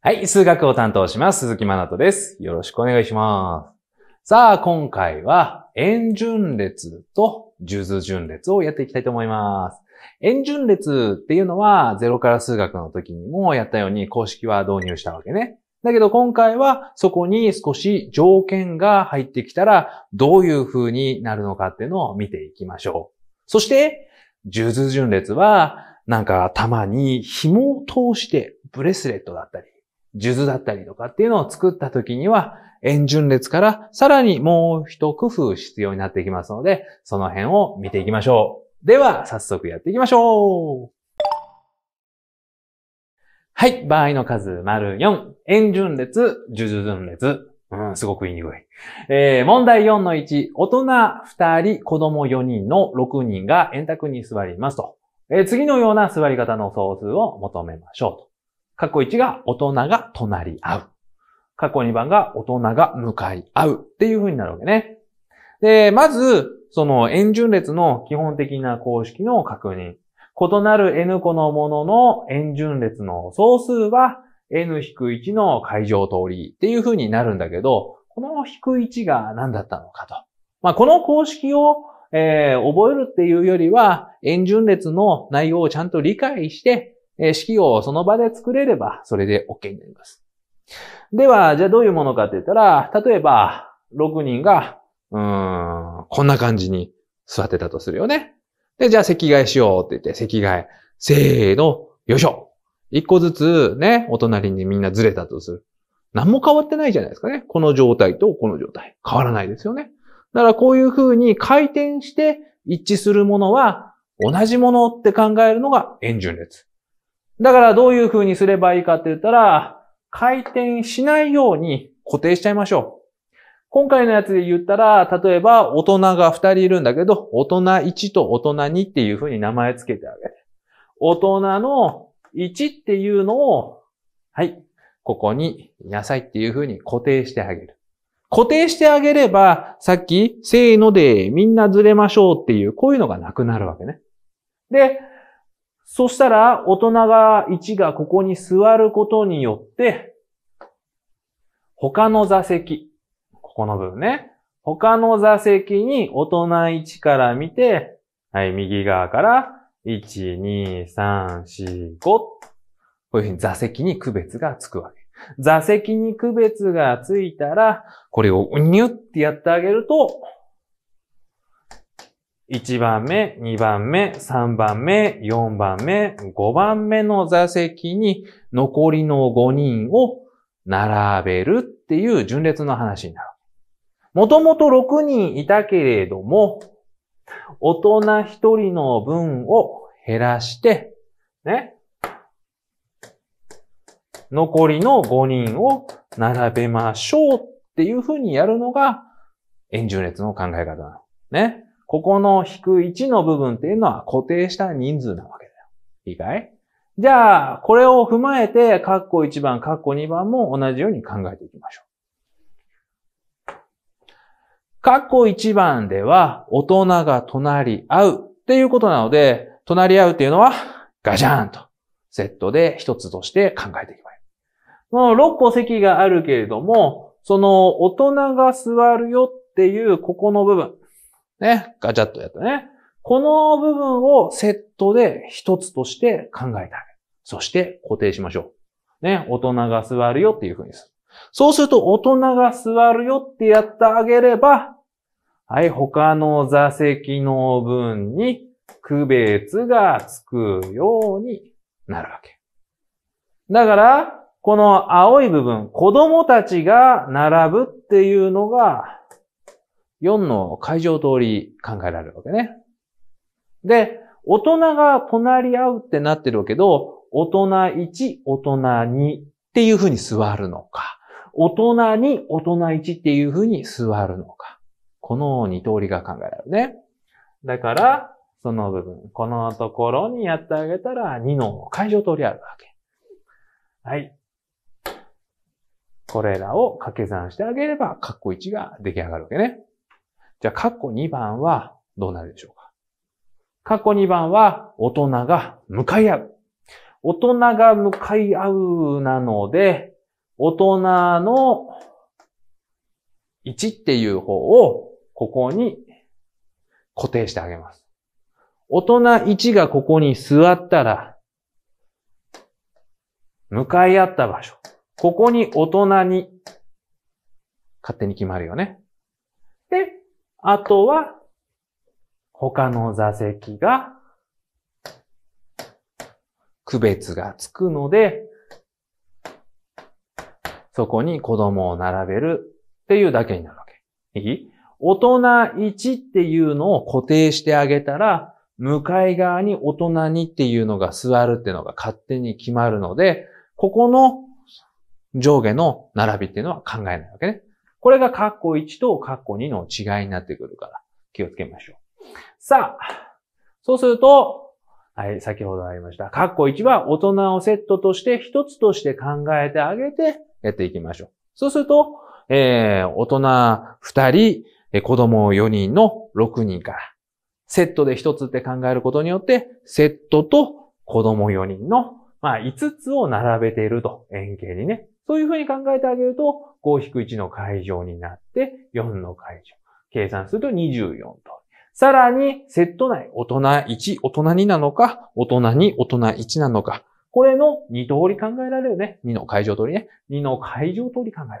はい、数学を担当します、鈴木まなとです。よろしくお願いします。さあ、今回は円順列と数図順列をやっていきたいと思います。円順列っていうのは、ゼロから数学の時にもやったように公式は導入したわけね。だけど今回はそこに少し条件が入ってきたら、どういう風になるのかっていうのを見ていきましょう。そして、数図順列は、なんかたまに紐を通してブレスレットだったり、数図だったりとかっていうのを作った時には、円順列からさらにもう一工夫必要になってきますので、その辺を見ていきましょう。では、早速やっていきましょう。はい、場合の数、4。円順列、数図順列。すごく言いにくい。問題 4-1。大人2人、子供4人の6人が円卓に座りますと。次のような座り方の総数を求めましょうと。括弧1が大人が隣り合う。括弧2番が大人が向かい合うっていう風になるわけね。で、まず、その円順列の基本的な公式の確認。異なる n 個のものの円順列の総数は n-1 の階乗通りっていう風になるんだけど、この-1が何だったのかと。まあ、この公式を、覚えるっていうよりは、円順列の内容をちゃんと理解して、式をその場で作れれば、それで OK になります。では、じゃあどういうものかって言ったら、例えば、6人が、こんな感じに座ってたとするよね。で、じゃあ席替えしようって言って、席替え。せーの、よいしょ。一個ずつね、お隣にみんなずれたとする。何も変わってないじゃないですかね。この状態とこの状態。変わらないですよね。だからこういう風に回転して一致するものは、同じものって考えるのが円順列。だからどういう風にすればいいかって言ったら、回転しないように固定しちゃいましょう。今回のやつで言ったら、例えば大人が2人いるんだけど、大人1と大人2っていう風に名前つけてあげる。大人の1っていうのを、はい、ここにいなさいっていう風に固定してあげる。固定してあげれば、さっき、せーのでみんなずれましょうっていう、こういうのがなくなるわけね。で、そしたら、大人が1がここに座ることによって、他の座席、ここの部分ね。他の座席に大人1から見て、はい、右側から、1、2、3、4、5。こういうふうに座席に区別がつくわけ。座席に区別がついたら、これをニュってやってあげると、1番目、2番目、3番目、4番目、5番目の座席に残りの5人を並べるっていう順列の話になる。もともと6人いたけれども、大人1人の分を減らして、ね。残りの5人を並べましょうっていう風にやるのが円順列の考え方なの。ね。ここの-1の部分っていうのは固定した人数なわけだよ。いいかい？じゃあ、これを踏まえて、括弧1番、括弧2番も同じように考えていきましょう。括弧1番では、大人が隣り合うっていうことなので、隣り合うっていうのは、ガジャーンとセットで一つとして考えていけばいい。この6個席があるけれども、その大人が座るよっていうここの部分。ね、ガチャッとやったね。この部分をセットで一つとして考えてあげる。そして固定しましょう。ね、大人が座るよっていう風にする。そうすると、大人が座るよってやってあげれば、はい、他の座席の分に区別がつくようになるわけ。だから、この青い部分、子供たちが並ぶっていうのが、4の階乗通り考えられるわけね。で、大人が隣り合うってなってるけど、大人1、大人2っていう風に座るのか、大人2、大人1っていう風に座るのか。この2通りが考えられるね。だから、その部分、このところにやってあげたら2の階乗通りあるわけ。はい。これらを掛け算してあげれば、括弧1が出来上がるわけね。じゃあ、括弧2番はどうなるでしょうか。括弧2番は、大人が向かい合う。大人が向かい合うなので、大人の1っていう方をここに固定してあげます。大人1がここに座ったら、向かい合った場所。ここに大人2。勝手に決まるよね。で、あとは、他の座席が、区別がつくので、そこに子供を並べるっていうだけになるわけ。いい？大人1っていうのを固定してあげたら、向かい側に大人2っていうのが座るっていうのが勝手に決まるので、ここの上下の並びっていうのは考えないわけね。これがカッコ1とカッコ2の違いになってくるから気をつけましょう。さあ、そうすると、はい、先ほどありました。カッコ1は大人をセットとして一つとして考えてあげてやっていきましょう。そうすると、大人2人、子供4人の6人から、セットで一つって考えることによって、セットと子供4人の、まあ、5つを並べていると、円形にね。そういうふうに考えてあげると、5-1 の階乗になって、4の階乗。計算すると24と。さらに、セット内、大人1、大人2なのか、大人2、大人1なのか。これの2通り考えられるね。2の階乗通りね。2の階乗通り考えられる。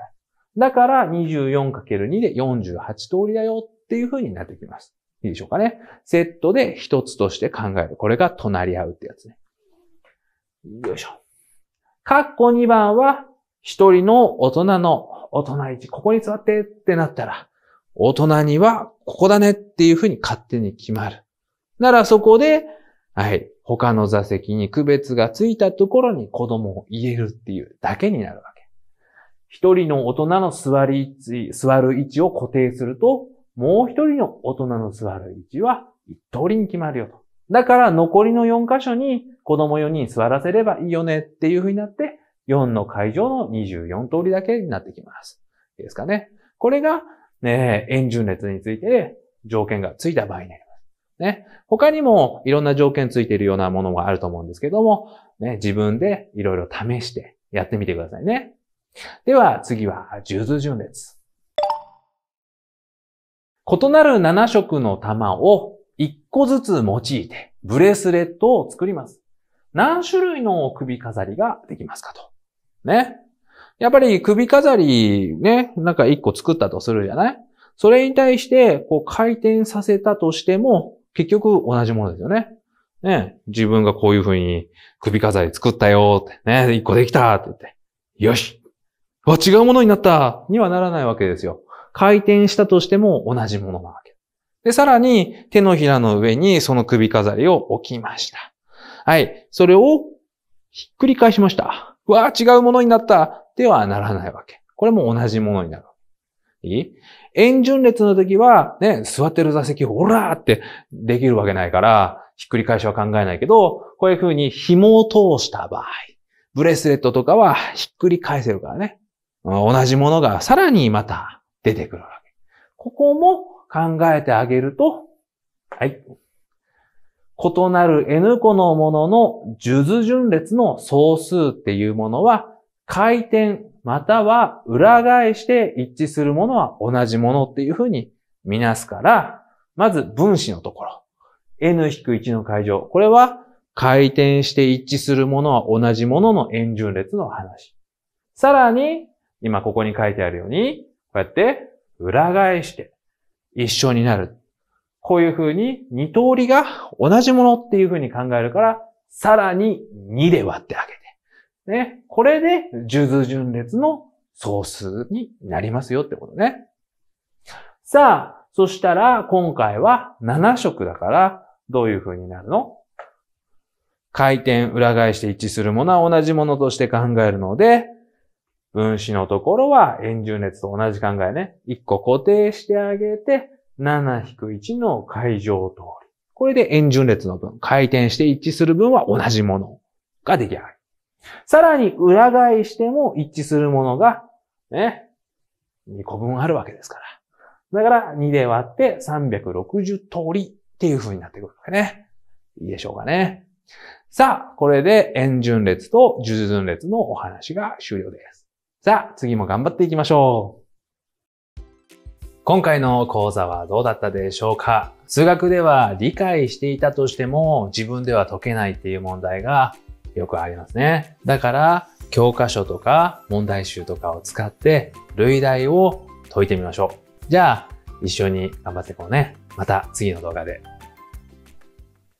だから、24×2 で48通りだよっていうふうになってきます。いいでしょうかね。セットで一つとして考える。これが隣り合うってやつね。よいしょ。カッコ2番は、一人の大人の大人1、ここに座ってってなったら、大人2はここだねっていうふうに勝手に決まる。ならそこで、はい、他の座席に区別がついたところに子供を入れるっていうだけになるわけ。一人の大人の座る位置を固定すると、もう一人の大人の座る位置は一通りに決まるよと。だから残りの4箇所に子供4人座らせればいいよねっていう風になって、4の階乗の24通りだけになってきます。いいですかね。これが、円順列について条件がついた場合になります。ね。他にもいろんな条件ついているようなものもあると思うんですけども、ね、自分でいろいろ試してやってみてくださいね。では次は十図順列。異なる7色の玉を1個ずつ用いてブレスレットを作ります。何種類の首飾りができますかと。ね。やっぱり首飾りね、なんか1個作ったとするじゃない？それに対してこう回転させたとしても結局同じものですよね。ね。自分がこういう風に首飾り作ったよってね、1個できたって言って、よし！わ、違うものになったにはならないわけですよ。回転したとしても同じものなわけ。で、さらに手のひらの上にその首飾りを置きました。はい。それをひっくり返しました。わあ、違うものになった。ではならないわけ。これも同じものになる。いい？円順列の時は、ね、座ってる座席をオラーってできるわけないから、ひっくり返しは考えないけど、こういう風に紐を通した場合、ブレスレットとかはひっくり返せるからね。同じものがさらにまた、出てくるわけ。ここも考えてあげると、はい。異なる N 個のものの数珠順列の総数っていうものは、回転または裏返して一致するものは同じものっていうふうに見なすから、まず分子のところ。N-1 の階乗。これは回転して一致するものは同じものの円順列の話。さらに、今ここに書いてあるように、こうやって裏返して一緒になる。こういう風に2通りが同じものっていう風に考えるから、さらに2で割ってあげて。ね。これで数珠順列の総数になりますよってことね。さあ、そしたら今回は7色だから、どういう風になるの？回転裏返して一致するものは同じものとして考えるので、分子のところは円順列と同じ考えね。1個固定してあげて、7-1 の階乗通り。これで円順列の分、回転して一致する分は同じものが出来上がる。さらに裏返しても一致するものが、ね、2個分あるわけですから。だから2で割って360通りっていう風になってくるわけね。いいでしょうかね。さあ、これで円順列と数珠順列のお話が終了です。さあ、次も頑張っていきましょう。今回の講座はどうだったでしょうか？数学では理解していたとしても自分では解けないっていう問題がよくありますね。だから教科書とか問題集とかを使って類題を解いてみましょう。じゃあ一緒に頑張っていこうね。また次の動画で。